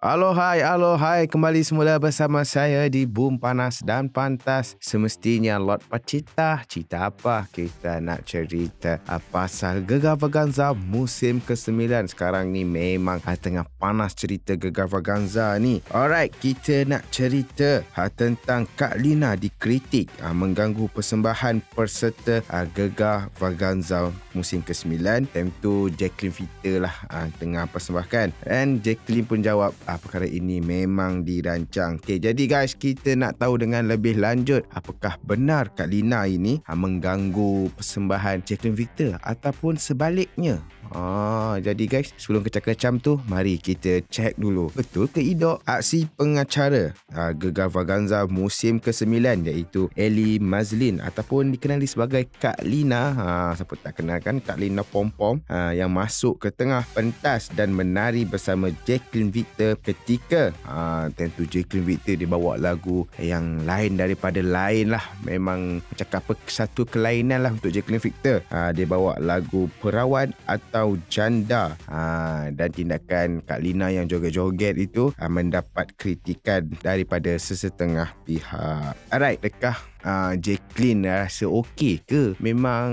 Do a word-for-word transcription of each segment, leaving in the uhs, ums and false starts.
Halo hai, halo hai, kembali semula bersama saya di Boom Panas dan Pantas. Semestinya Lord Pacita, cita apa? Kita nak cerita pasal Gegar Vaganza musim kesembilan. Sekarang ni memang tengah panas cerita Gegar Vaganza ni. Alright, kita nak cerita tentang Kak Lina dikritik mengganggu persembahan peserta Gegar Vaganza musim kesembilan. Time tu Jaclyn Victor lah tengah persembahkan. And Jaclyn pun jawab perkara ini memang dirancang. Okay, jadi guys, kita nak tahu dengan lebih lanjut apakah benar Kak Lina ini ha, mengganggu persembahan Jaclyn Victor ataupun sebaliknya. Ah, jadi guys, sebelum kecam-kecam tu, mari kita cek dulu betul ke tidak aksi pengacara ha, Gegar Vaganza musim kesembilan iaitu Elly Mazlein ataupun dikenali sebagai Kak Lina. Ha, siapa tak kenal kan Kak Lina Pom Pom ha, yang masuk ke tengah pentas dan menari bersama Jaclyn Victor ketika ha, tentu Jaclyn Victor dia bawa lagu yang lain daripada lain lah. Memang cakap apa, satu kelainan lah untuk Jaclyn Victor. Ha, dia bawa lagu Perawan atau Janda ha, dan tindakan Kak Lina yang joget-joget itu ha, mendapat kritikan daripada sesetengah pihak. Alright, dekah Uh, Jaclyn rasa okey ke memang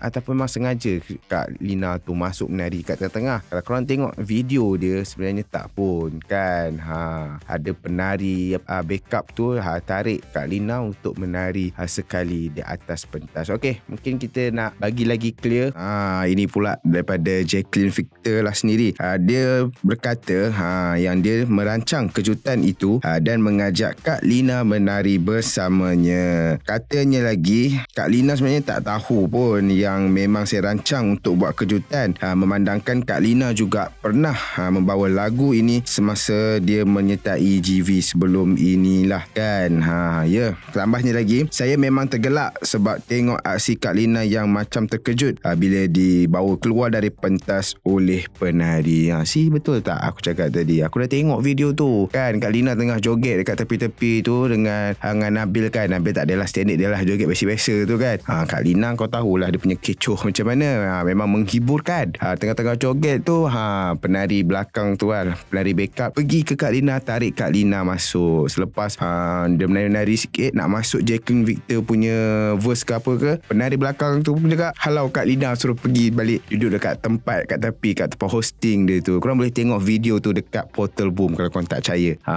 ataupun memang sengaja Kak Lina tu masuk menari kat tengah-tengah? Kalau korang tengok video dia sebenarnya tak pun kan ha, ada penari uh, backup tu ha, tarik Kak Lina untuk menari ha, sekali di atas pentas. Okey, mungkin kita nak bagi lagi clear ha, ini pula daripada Jaclyn Victor lah sendiri ha, dia berkata ha, yang dia merancang kejutan itu ha, dan mengajak Kak Lina menari bersamanya. Katanya lagi, Kak Lina sebenarnya tak tahu pun yang memang saya rancang untuk buat kejutan ha, memandangkan Kak Lina juga pernah ha, membawa lagu ini semasa dia menyertai G V sebelum inilah kan ha, ya, yeah. Tambahnya lagi, saya memang tergelak sebab tengok aksi Kak Lina yang macam terkejut ha, bila dibawa keluar dari pentas oleh penari ha, si betul tak aku cakap tadi? Aku dah tengok video tu kan, Kak Lina tengah joget dekat tepi-tepi tu dengan, dengan Nabil kan. Nabil tak adalah standard dia lah, joget biasa-biasa tu kan ha, Kak Lina kau tahulah dia punya kecoh macam mana ha, memang menghiburkan ha, tengah-tengah joget tu ha, penari belakang tu kan, penari backup pergi ke Kak Lina, tarik Kak Lina masuk. Selepas ha, dia menari-menari sikit nak masuk Jaclyn Victor punya verse ke apa ke, penari belakang tu pun juga halau Kak Lina suruh pergi balik duduk dekat tempat, kat tepi, kat tempat hosting dia tu. Korang boleh tengok video tu dekat portal Boom kalau korang tak percaya ha,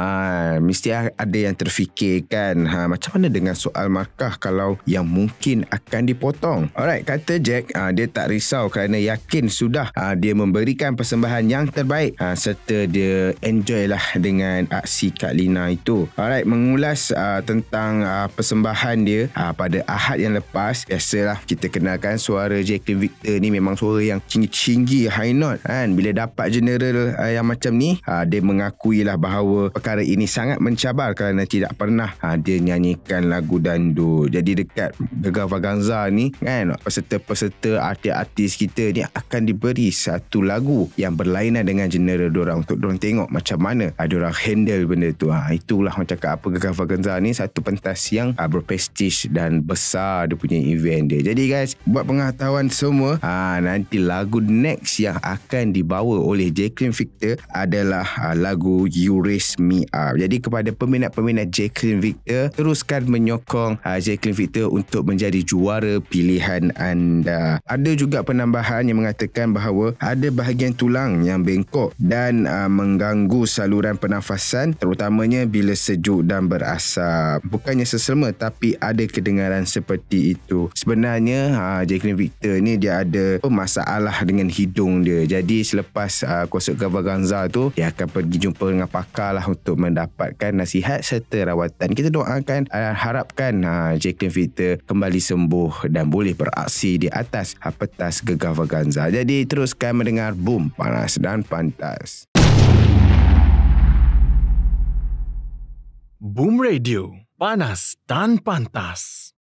mesti ada yang terfikirkan ha, macam mana dengan soal markah kalau yang mungkin akan dipotong. Alright, kata Jack aa, dia tak risau kerana yakin sudah aa, dia memberikan persembahan yang terbaik aa, serta dia enjoy lah dengan aksi Kak Lina itu. Alright, mengulas aa, tentang aa, persembahan dia aa, pada Ahad yang lepas, biasalah kita kenalkan suara Jaclyn Victor ni memang suara yang tinggi-tinggi, high note kan. Bila dapat general aa, yang macam ni aa, dia mengakuilah bahawa perkara ini sangat mencabar kerana tidak pernah aa, dia nyanyikan lagu dangdut. Jadi dekat Gegar Vaganza ni kan, peserta-peserta artis-artis kita ni akan diberi satu lagu yang berlainan dengan genre diorang untuk diorang tengok macam mana ha, diorang handle benda tu ha, itulah orang cakap apa, Gegar Vaganza ni satu pentas yang ha, berprestij dan besar dia punya event dia. Jadi guys, buat pengetahuan semua ha, nanti lagu next yang akan dibawa oleh Jaclyn Victor adalah ha, lagu You Raise Me Up. Jadi kepada peminat-peminat Jaclyn Victor, teruskan menyokong uh, Jaclyn Victor untuk menjadi juara pilihan anda. Ada juga penambahan yang mengatakan bahawa ada bahagian tulang yang bengkok dan uh, mengganggu saluran pernafasan, terutamanya bila sejuk dan berasap. Bukannya sesama tapi ada kedengaran seperti itu. Sebenarnya uh, Jaclyn Victor ni dia ada masalah dengan hidung dia. Jadi selepas uh, konsert Gegar Vaganza tu, dia akan pergi jumpa dengan pakar lah untuk mendapatkan nasihat serta rawatan. Kita doakan uh, harapkan ha, Jaclyn Victor kembali sembuh dan boleh beraksi di atas ha, petas Gegar Vaganza. Jadi teruskan mendengar Boom Panas dan Pantas. Boom Radio, Panas dan Pantas.